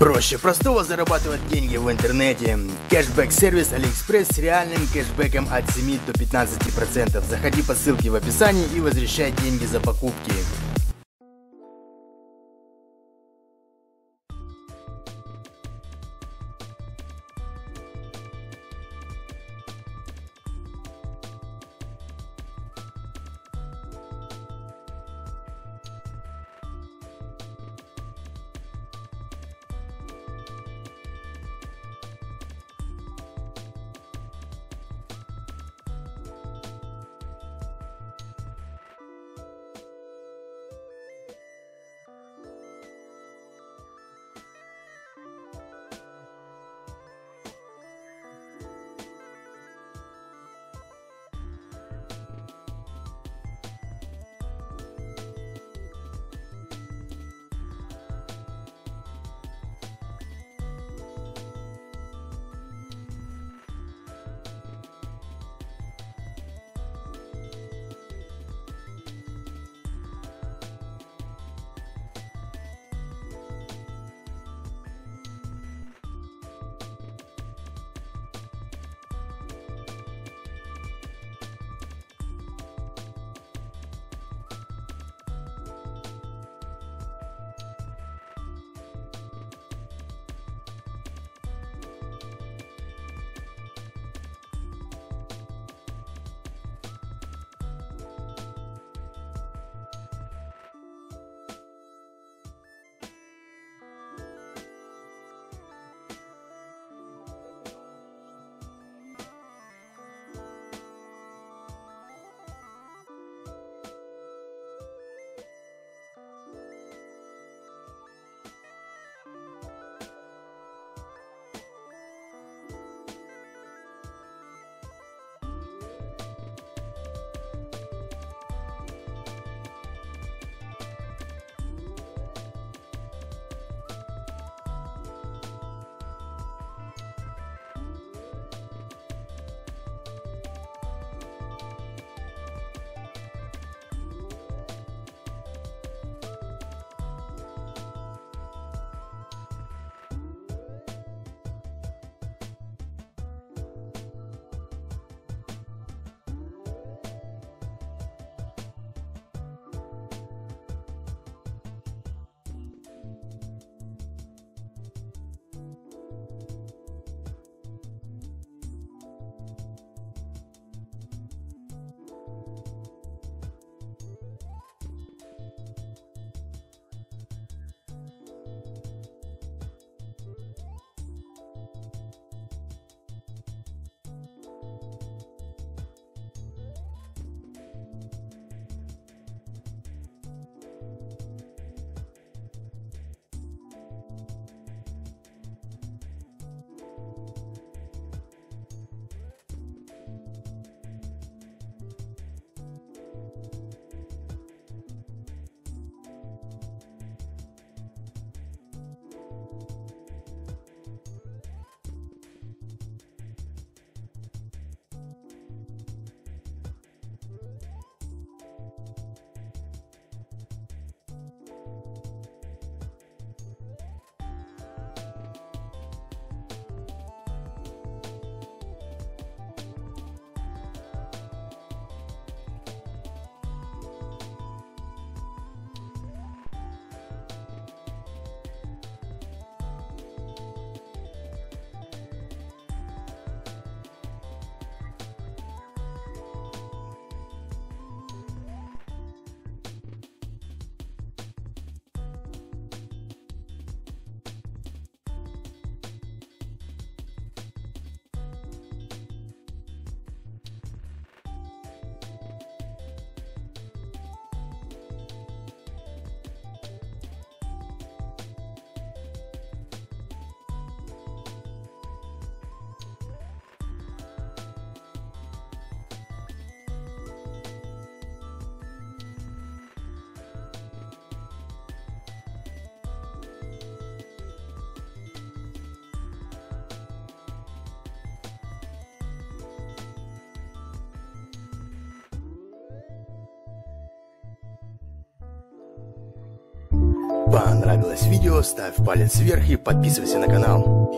Проще простого зарабатывать деньги в интернете. Кэшбэк-сервис AliExpress с реальным кэшбэком от 7 до 15%. Заходи по ссылке в описании и возвращай деньги за покупки. понравилось видео, ставь палец вверх и подписывайся на канал.